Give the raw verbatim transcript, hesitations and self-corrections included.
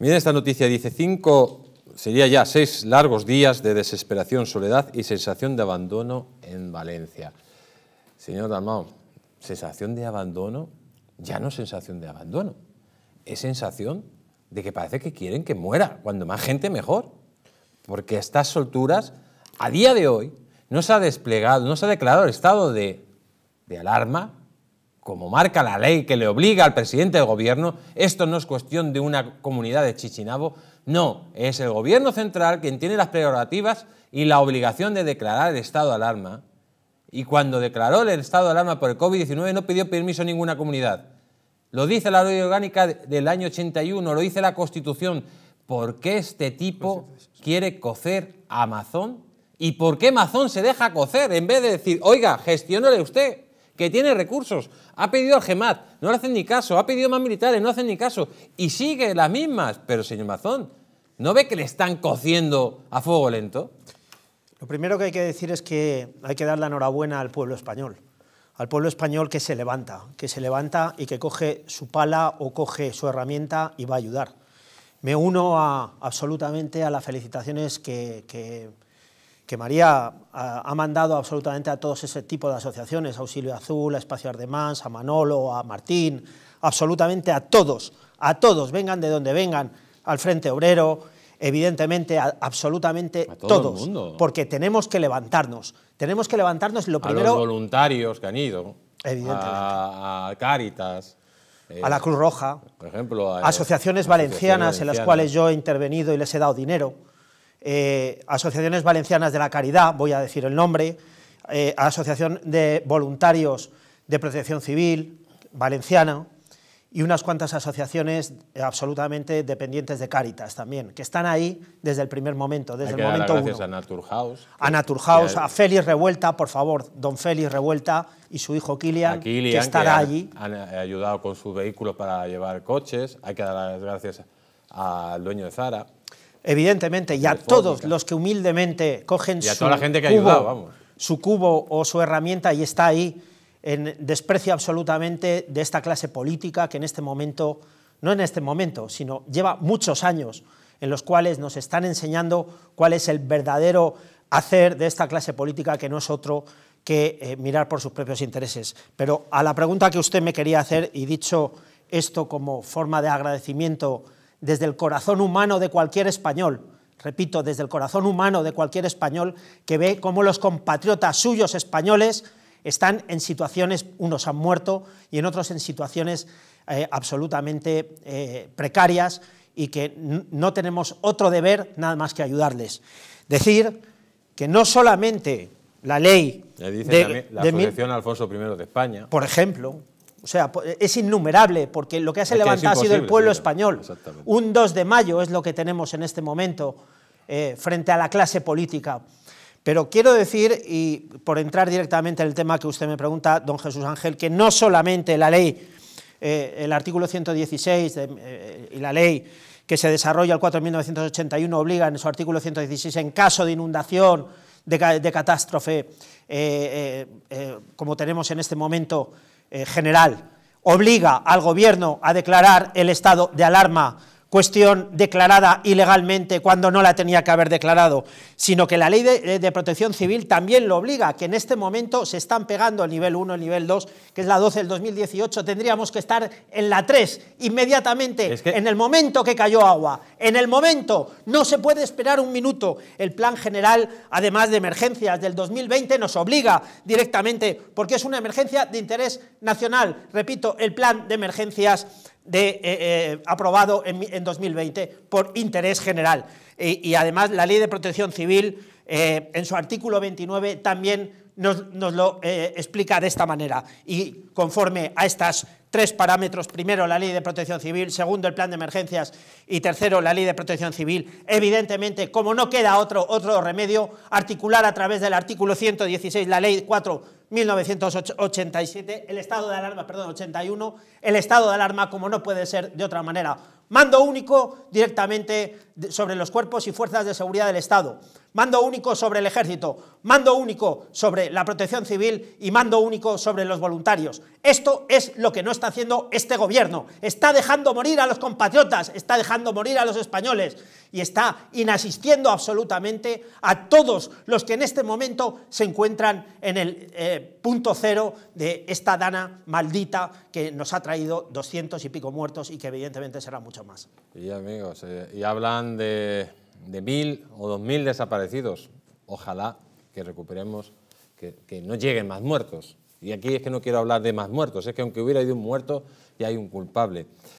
Miren esta noticia, dice, cinco, sería ya seis largos días de desesperación, soledad y sensación de abandono en Valencia. Señor Dalmau, sensación de abandono, ya no sensación de abandono, es sensación de que parece que quieren que muera, cuando más gente mejor, porque a estas solturas, a día de hoy, no se ha desplegado, no se ha declarado el estado de, de alarma, como marca la ley que le obliga al presidente del gobierno. Esto no es cuestión de una comunidad de Chichinabo, no, es el gobierno central quien tiene las prerrogativas y la obligación de declarar el estado de alarma, y cuando declaró el estado de alarma por el COVID diecinueve no pidió permiso a ninguna comunidad. Lo dice la ley orgánica del año ochenta y uno, lo dice la Constitución. ¿Por qué este tipo quiere cocer a Mazón? ¿Y por qué Mazón se deja cocer? En vez de decir, oiga, gestiónele usted, que tiene recursos, ha pedido al GEMAT, no le hacen ni caso, ha pedido más militares, no hacen ni caso, y sigue las mismas. Pero señor Mazón, ¿no ve que le están cociendo a fuego lento? Lo primero que hay que decir es que hay que dar la enhorabuena al pueblo español, al pueblo español que se levanta, que se levanta y que coge su pala o coge su herramienta y va a ayudar. Me uno a, absolutamente a las felicitaciones que... que que María ha mandado absolutamente a todos ese tipo de asociaciones, a Auxilio Azul, a Espacio Ardemans, a Manolo, a Martín, absolutamente a todos, a todos, vengan de donde vengan, al Frente Obrero, evidentemente, a, absolutamente a todo todos, el mundo. Porque tenemos que levantarnos, tenemos que levantarnos. Lo primero, a los voluntarios que han ido, evidentemente, a, a Cáritas, eh, a la Cruz Roja, por ejemplo, a asociaciones a valencianas, valencianas en las cuales yo he intervenido y les he dado dinero. Eh, asociaciones valencianas de la caridad, voy a decir el nombre, eh, Asociación de Voluntarios de Protección Civil Valenciana y unas cuantas asociaciones absolutamente dependientes de Cáritas también, que están ahí desde el primer momento, desde el momento uno. Gracias a Naturhaus. A Naturhaus, a Félix Revuelta, por favor, don Félix Revuelta y su hijo Kilian, Kilian que estará que allí. Han, han ayudado con sus vehículos para llevar coches. Hay que dar las gracias al dueño de Zara. Evidentemente, y a todos los que humildemente cogen su, toda la gente que cubo, ayudado, vamos. su cubo o su herramienta y está ahí en desprecio absolutamente de esta clase política que en este momento, no en este momento, sino lleva muchos años en los cuales nos están enseñando cuál es el verdadero hacer de esta clase política, que no es otro que eh, mirar por sus propios intereses. Pero a la pregunta que usted me quería hacer, y dicho esto como forma de agradecimiento desde el corazón humano de cualquier español, repito, desde el corazón humano de cualquier español que ve cómo los compatriotas suyos españoles están en situaciones, unos han muerto y en otros en situaciones eh, absolutamente eh, precarias, y que no tenemos otro deber nada más que ayudarles. Decir que no solamente la ley Le dicen de, también la de Asociación de Alfonso primero de España, por ejemplo. O sea, es innumerable, porque lo que hace levantar ha sido el pueblo sí, español. Un dos de mayo es lo que tenemos en este momento eh, frente a la clase política. Pero quiero decir, y por entrar directamente en el tema que usted me pregunta, don Jesús Ángel, que no solamente la ley, eh, el artículo ciento dieciséis de, eh, y la ley que se desarrolla el cuatro de mil novecientos ochenta y uno obliga en su artículo ciento dieciséis, en caso de inundación, de, de catástrofe, eh, eh, eh, como tenemos en este momento, general, obliga al gobierno a declarar el estado de alarma, cuestión declarada ilegalmente cuando no la tenía que haber declarado, sino que la ley de, de protección civil también lo obliga, que en este momento se están pegando el nivel uno, el nivel dos, que es la doce del dos mil dieciocho, tendríamos que estar en la tres, inmediatamente, es que... en el momento que cayó agua, en el momento, no se puede esperar un minuto. El plan general, además de emergencias del dos mil veinte, nos obliga directamente, porque es una emergencia de interés nacional, repito, el plan de emergencias De, eh, eh, aprobado en, en dos mil veinte por interés general. E, y además la ley de protección civil eh, en su artículo veintinueve también nos, nos lo eh, explica de esta manera, y conforme a estos tres parámetros, primero la ley de protección civil, segundo el plan de emergencias y tercero la ley de protección civil, evidentemente, como no queda otro, otro remedio, articular a través del artículo ciento dieciséis la ley cuatro mil novecientos ochenta y siete, el estado de alarma, perdón, ochenta y uno, el estado de alarma, como no puede ser de otra manera, Mando único directamente sobre los cuerpos y fuerzas de seguridad del Estado. Mando único sobre el ejército. Mando único sobre la protección civil y mando único sobre los voluntarios. Esto es lo que no está haciendo este gobierno. Está dejando morir a los compatriotas, está dejando morir a los españoles y está inasistiendo absolutamente a todos los que en este momento se encuentran en el eh, punto cero de esta dana maldita que nos ha traído doscientos y pico muertos y que evidentemente será mucho más. Y amigos, eh, y hablan de... de mil o dos mil desaparecidos. Ojalá que recuperemos, que, que no lleguen más muertos. Y aquí es que no quiero hablar de más muertos, es que aunque hubiera ido un muerto, ya hay un culpable.